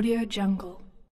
Audio Jungle.